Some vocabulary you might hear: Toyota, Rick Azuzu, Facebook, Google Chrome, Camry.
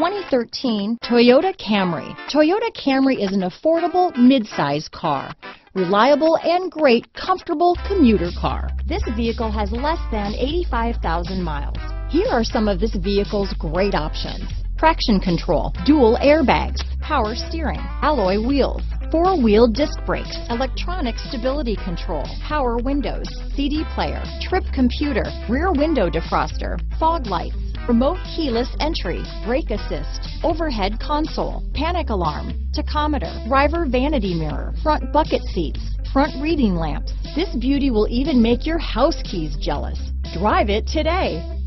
2013 Toyota Camry. Toyota Camry is an affordable mid-size car, reliable and great comfortable commuter car. This vehicle has less than 85,000 miles. Here are some of this vehicle's great options: traction control, dual airbags, power steering, alloy wheels, four-wheel disc brakes, electronic stability control, power windows, CD player, trip computer, rear window defroster, fog lights, remote keyless entry, brake assist, overhead console, panic alarm, tachometer, driver vanity mirror, front bucket seats, front reading lamps. This beauty will even make your house keys jealous. Drive it today.